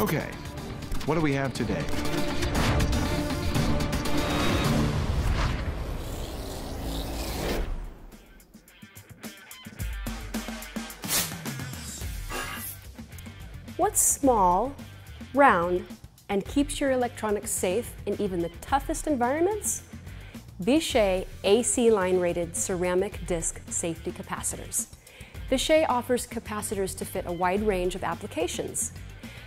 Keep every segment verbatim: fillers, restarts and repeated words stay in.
Okay, what do we have today? What's small, round, and keeps your electronics safe in even the toughest environments? Vishay A C line rated ceramic disc safety capacitors. Vishay offers capacitors to fit a wide range of applications.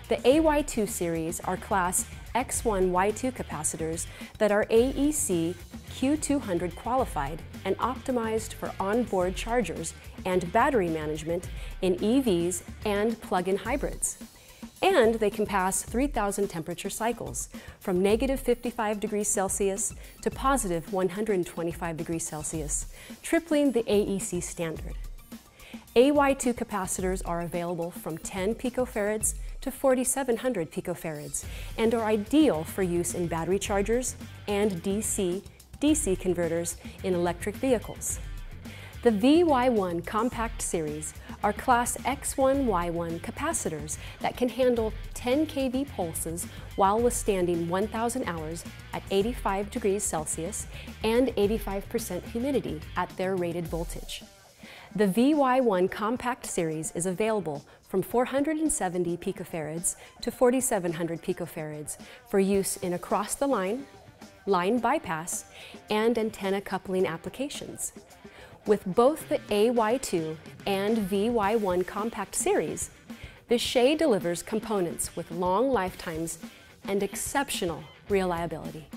The A Y two series are class X one Y two capacitors that are A E C Q two hundred qualified and optimized for onboard chargers and battery management in E Vs and plug-in hybrids. And they can pass three thousand temperature cycles, from negative fifty-five degrees Celsius to positive one hundred twenty-five degrees Celsius, tripling the A E C standard. A Y two capacitors are available from ten picofarads to forty-seven hundred picofarads and are ideal for use in battery chargers and D C D C converters in electric vehicles. The V Y one compact series are class X one Y one capacitors that can handle ten k V pulses while withstanding one thousand hours at eighty-five degrees Celsius and eighty-five percent humidity at their rated voltage. The V Y one compact series is available from four hundred seventy picofarads to forty-seven hundred picofarads for use in across the line, line bypass, and antenna coupling applications. With both the A Y two and V Y one compact series, Vishay delivers components with long lifetimes and exceptional reliability.